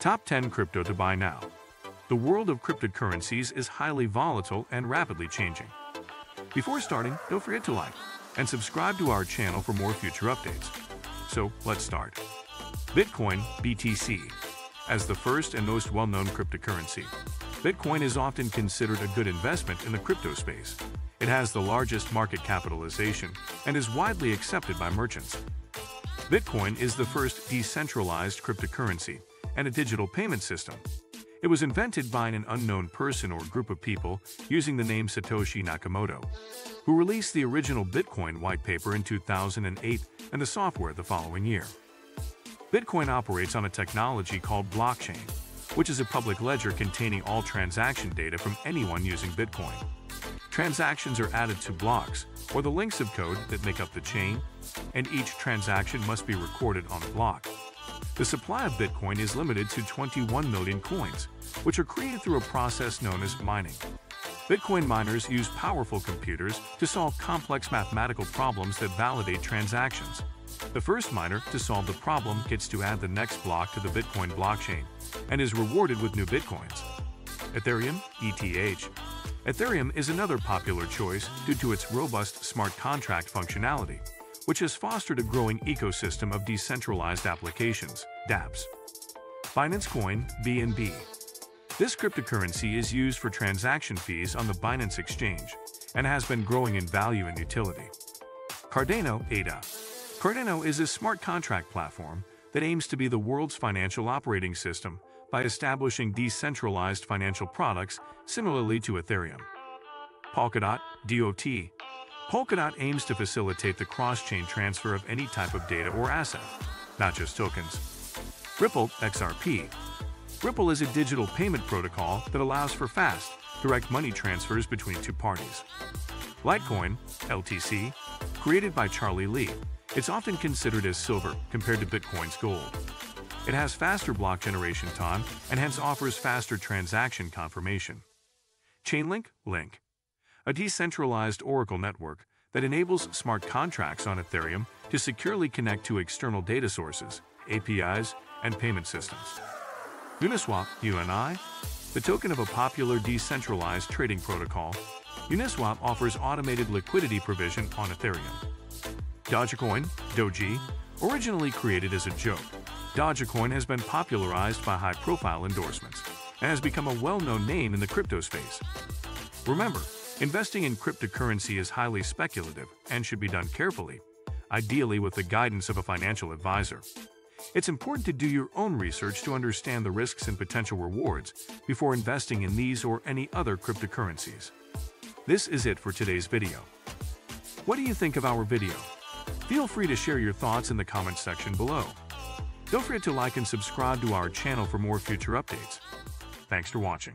Top 10 crypto to buy now. The world of cryptocurrencies is highly volatile and rapidly changing. Before starting, don't forget to like and subscribe to our channel for more future updates. So let's start. Bitcoin, BTC. As the first and most well-known cryptocurrency, Bitcoin is often considered a good investment in the crypto space. It has the largest market capitalization and is widely accepted by merchants. Bitcoin is the first decentralized cryptocurrency and a digital payment system. It was invented by an unknown person or group of people using the name Satoshi Nakamoto, who released the original Bitcoin white paper in 2008 and the software the following year. Bitcoin operates on a technology called blockchain, which is a public ledger containing all transaction data from anyone using Bitcoin. Transactions are added to blocks, or the links of code that make up the chain, and each transaction must be recorded on a block. The supply of Bitcoin is limited to 21 million coins, which are created through a process known as mining. Bitcoin miners use powerful computers to solve complex mathematical problems that validate transactions. The first miner to solve the problem gets to add the next block to the Bitcoin blockchain and is rewarded with new Bitcoins. Ethereum, ETH. Ethereum is another popular choice due to its robust smart contract functionality, which has fostered a growing ecosystem of decentralized applications, dApps. Binance Coin, BNB. This cryptocurrency is used for transaction fees on the Binance exchange and has been growing in value and utility. Cardano, ADA. Cardano is a smart contract platform that aims to be the world's financial operating system by establishing decentralized financial products similarly to Ethereum. Polkadot, DOT. Polkadot aims to facilitate the cross-chain transfer of any type of data or asset, not just tokens. Ripple, XRP. Ripple is a digital payment protocol that allows for fast, direct money transfers between two parties. Litecoin, LTC, created by Charlie Lee, it's often considered as silver compared to Bitcoin's gold. It has faster block generation time and hence offers faster transaction confirmation. Chainlink, Link. A decentralized Oracle network that enables smart contracts on Ethereum to securely connect to external data sources, APIs, and payment systems. Uniswap, UNI. The token of a popular decentralized trading protocol, Uniswap offers automated liquidity provision on Ethereum. Dogecoin, Doji. Originally created as a joke, Dogecoin has been popularized by high-profile endorsements and has become a well-known name in the crypto space. Remember, investing in cryptocurrency is highly speculative and should be done carefully, ideally with the guidance of a financial advisor. It's important to do your own research to understand the risks and potential rewards before investing in these or any other cryptocurrencies. This is it for today's video. What do you think of our video? Feel free to share your thoughts in the comments section below. Don't forget to like and subscribe to our channel for more future updates. Thanks for watching.